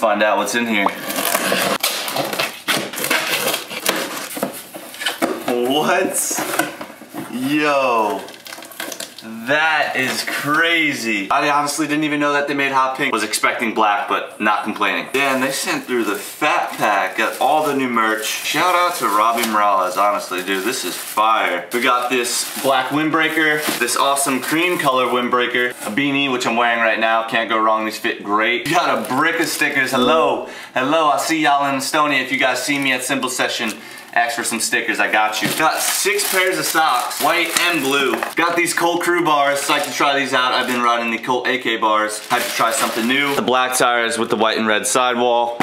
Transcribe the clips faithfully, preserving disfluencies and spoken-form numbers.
Let's find out what's in here. What? Yo. That is crazy. I honestly didn't even know that they made hot pink. Was expecting black, but not complaining. Damn, they sent through the fat pack. Got all the new merch. Shout out to Robbie Morales, honestly, dude. This is fire. We got this black windbreaker, this awesome cream color windbreaker, a beanie, which I'm wearing right now. Can't go wrong, these fit great. We got a brick of stickers. Hello, hello, I see y'all in Estonia. If you guys see me at Simple Session, ask for some stickers, I got you. Got six pairs of socks, white and blue. Got these Cult Crew bars, so I can try these out. I've been riding the Cult A K bars. Had to try something new. The black tires with the white and red sidewall.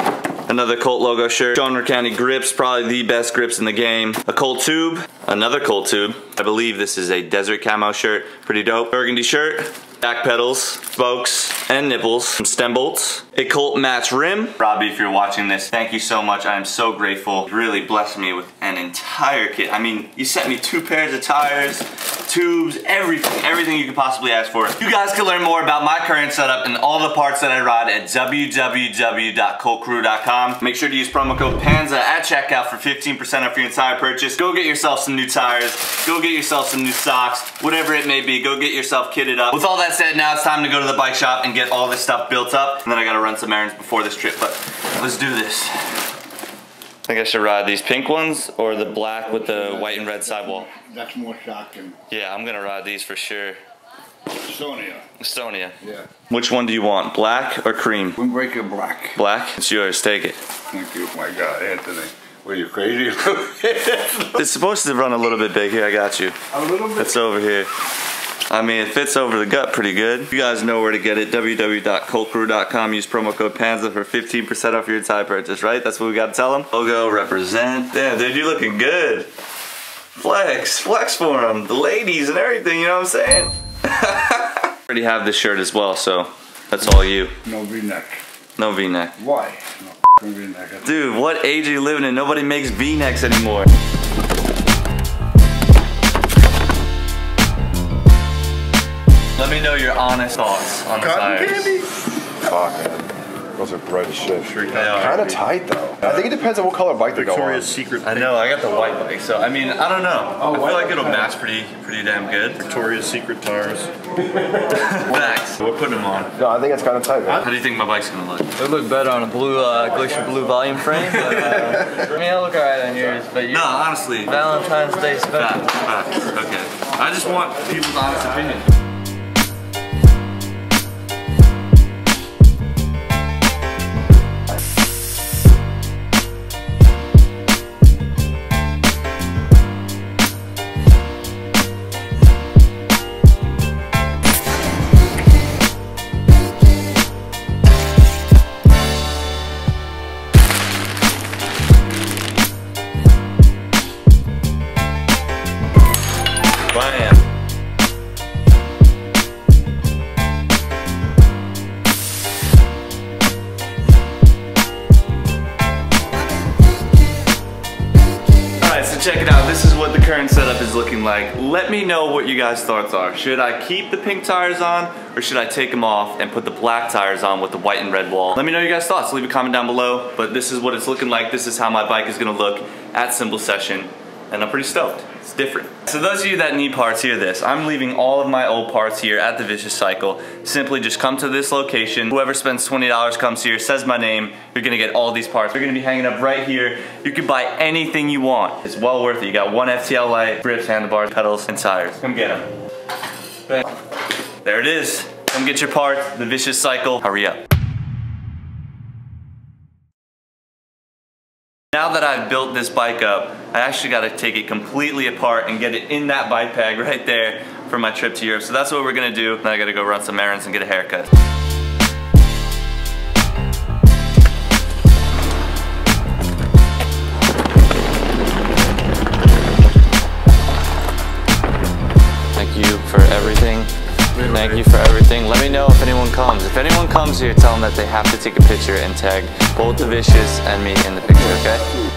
Another Cult logo shirt. John County grips, probably the best grips in the game. A Cult tube, another Cult tube. I believe this is a desert camo shirt, pretty dope. Burgundy shirt. Back pedals, spokes, and nipples, some stem bolts, a Cult Match rim. Robbie, if you're watching this, thank you so much. I am so grateful. You really blessed me with an entire kit. I mean, you sent me two pairs of tires, tubes, everything, everything you could possibly ask for. You guys can learn more about my current setup and all the parts that I ride at w w w dot cult crew dot com. Make sure to use promo code PANZA at checkout for fifteen percent off your entire purchase. Go get yourself some new tires. Go get yourself some new socks. Whatever it may be, go get yourself kitted up. With all that That said, now it's time to go to the bike shop and get all this stuff built up, and then I gotta run some errands before this trip, but let's do this. I think I should ride these pink ones or the black with the white and red sidewall. That's more shocking. Yeah, I'm gonna ride these for sure. Estonia. Estonia. Yeah. Which one do you want, black or cream? Windbreaker black. Black? It's yours, take it. Thank you. Oh my God, Anthony. Were you crazy? It's supposed to run a little bit big. Here, I got you. A little bit? It's over here. I mean, it fits over the gut pretty good. You guys know where to get it, w w w dot cult crew dot com. Use promo code PANZA for fifteen percent off your entire purchase, right? That's what we gotta tell them. Logo, represent. Damn, dude, you're looking good. Flex, flex for them. The ladies and everything, you know what I'm saying? I already have this shirt as well, so that's all you. No V-neck. No V-neck. Why? No V-neck. Dude, what age are you living in? Nobody makes V-necks anymore. Let me know your honest thoughts on the tires. Cotton candy? Fuck, man. Those are bright as shit. Sure, kind of tight, though. I think it depends on what color bike they go on. Victoria's Secret. I know, I got the white bike, so I mean, I don't know. Oh, I feel like it'll match pretty pretty damn good. Victoria's Secret tires. Max, we're putting them on. No, I think it's kind of tight, man. How do you think my bike's going to look? It would look better on a blue, uh, glacier blue volume frame. But, uh, I mean, it'll look alright on yours, but you no, honestly. Valentine's Day special. Facts, okay. I just want people's honest opinion. Check it out, this is what the current setup is looking like. Let me know what you guys' thoughts are. Should I keep the pink tires on, or should I take them off and put the black tires on with the white and red wall? Let me know your guys' thoughts, leave a comment down below. But this is what it's looking like, this is how my bike is gonna look at Simple Session, and I'm pretty stoked, it's different. So those of you that need parts, hear this. I'm leaving all of my old parts here at the Vicious Cycle. Simply just come to this location. Whoever spends twenty dollars comes here, says my name, you're gonna get all these parts. They're gonna be hanging up right here. You can buy anything you want. It's well worth it. You got one F T L light, grips, handlebars, pedals, and tires. Come get them. Bang. There it is. Come get your parts, the Vicious Cycle. Hurry up. Now that I've built this bike up, I actually got to take it completely apart and get it in that bike bag right there for my trip to Europe. So that's what we're gonna do. Now I gotta go run some errands and get a haircut. Thank you for everything. Thank you for everything. Let me know if anyone comes. If anyone comes here, tell them that they have to take a picture and tag both the Vicious and me in the picture, okay?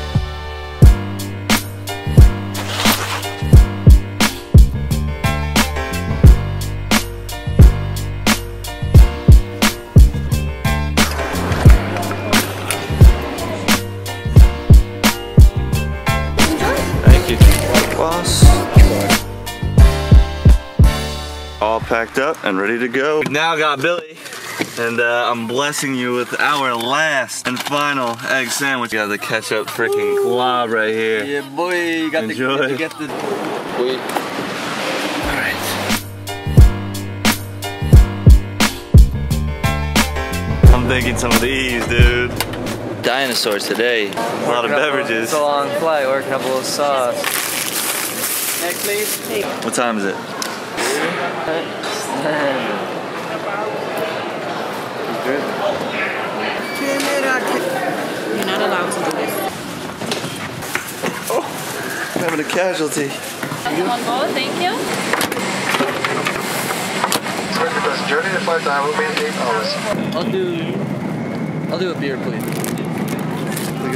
class. All packed up and ready to go. We've now got Billy, and uh, I'm blessing you with our last and final egg sandwich. You got the ketchup freaking glob right here. Yeah, boy, you got Enjoy. the, you get the, wait. All right. I'm thinking some of these, dude. Dinosaurs today. A lot of beverages. It's a long flight, working up a little sauce. Next, please. What time is it? You're not allowed to do this. Oh, I'm having a casualty. That's one ball, thank you. This journey to flight time will be eight hours. I'll do, I'll do a beer, please.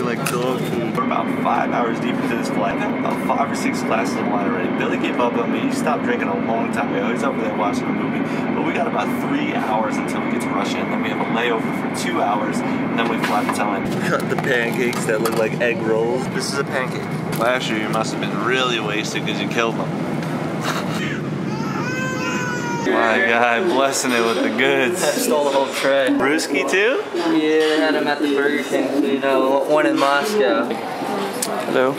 Like we're about five hours deep into this flight. About five or six glasses of wine already. Billy gave up on me. He stopped drinking a long time ago. He's over there watching a movie. But we got about three hours until we get to Russia, and then we have a layover for two hours, and then we fly to Tallinn. Cut the pancakes that look like egg rolls. This is a pancake. Last year you must have been really wasted because you killed them. My God, blessing it with the goods. I stole the whole tray. Brewski too? Yeah, they had them at the Burger King, so you know, one in Moscow. Hello.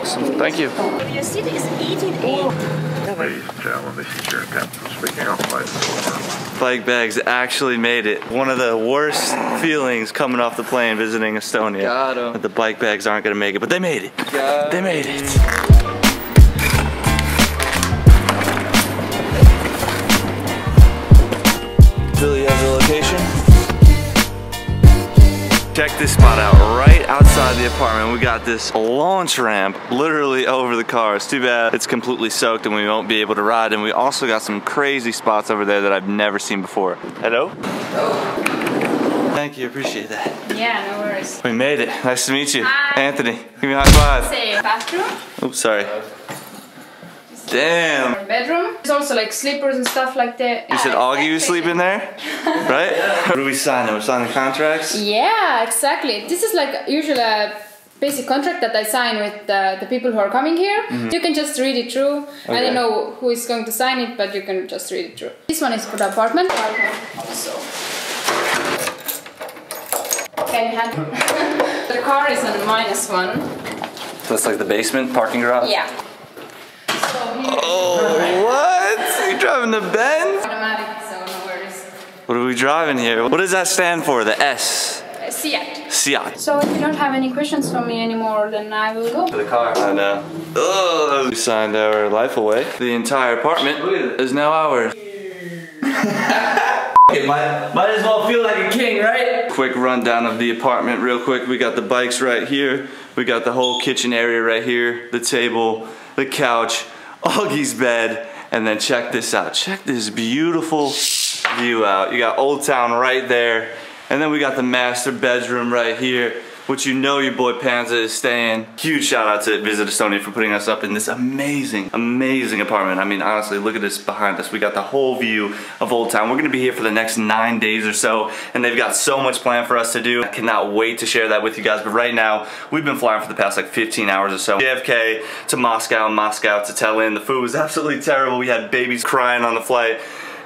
Awesome. Thank you. Your city is eating eight. Ladies and gentlemen, this is your captain speaking on flight. Bike bags actually made it. One of the worst feelings coming off the plane visiting Estonia. Got 'em. That the bike bags aren't gonna make it, but they made it. Got they made it. Billy has the location. Check this spot out right outside the apartment. We got this launch ramp literally over the car. It's too bad it's completely soaked and we won't be able to ride. And we also got some crazy spots over there that I've never seen before. Hello? Hello. Thank you, appreciate that. Yeah, no worries. We made it. Nice to meet you. Hi. Anthony, give me a high five. Say bathroom. Oops, sorry. Damn. Bedroom. There's also like slippers and stuff like that. You said Augie you sleep in there, right? Yeah. What do we sign? Are we signing contracts? Yeah, exactly. This is like usually a basic contract that I sign with the, the people who are coming here. Mm-hmm. You can just read it through. Okay. I don't know who is going to sign it, but you can just read it through. This one is for the apartment. Also. Can you handle? The car is on minus one. So it's like the basement parking garage? Yeah. Oh, what? You're driving the Benz? Automatic, so no worries. What are we driving here? What does that stand for, the S? Uh, Seat. Seat. So if you don't have any questions for me anymore, then I will go. To the car. I know. Oh, we signed our life away. The entire apartment is now ours. It might, might as well feel like a king, right? Quick rundown of the apartment real quick. We got the bikes right here. We got the whole kitchen area right here. The table, the couch. Augie's bed, and then check this out. Check this beautiful view out. You got Old Town right there, and then we got the master bedroom right here, which you know your boy Panza is staying. Huge shout out to Visit Estonia for putting us up in this amazing, amazing apartment. I mean, honestly, look at this behind us. We got the whole view of Old Town. We're gonna be here for the next nine days or so, and they've got so much planned for us to do. I cannot wait to share that with you guys, but right now, we've been flying for the past like fifteen hours or so. J F K to Moscow, Moscow to Tallinn. The food was absolutely terrible. We had babies crying on the flight.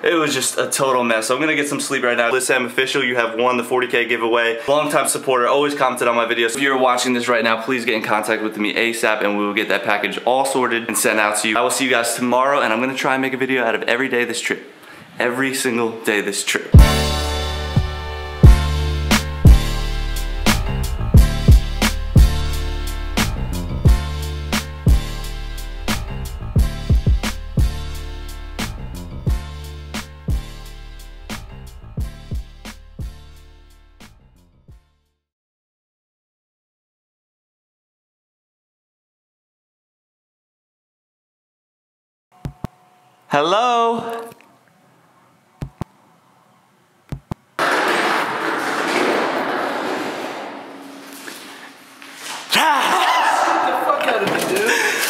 It was just a total mess. So I'm gonna get some sleep right now. Liz Sam Official, you have won the forty K giveaway. Longtime supporter, always commented on my videos. If you're watching this right now, please get in contact with me ASAP and we will get that package all sorted and sent out to you. I will see you guys tomorrow, and I'm gonna try and make a video out of every day this trip. Every single day this trip. Hello?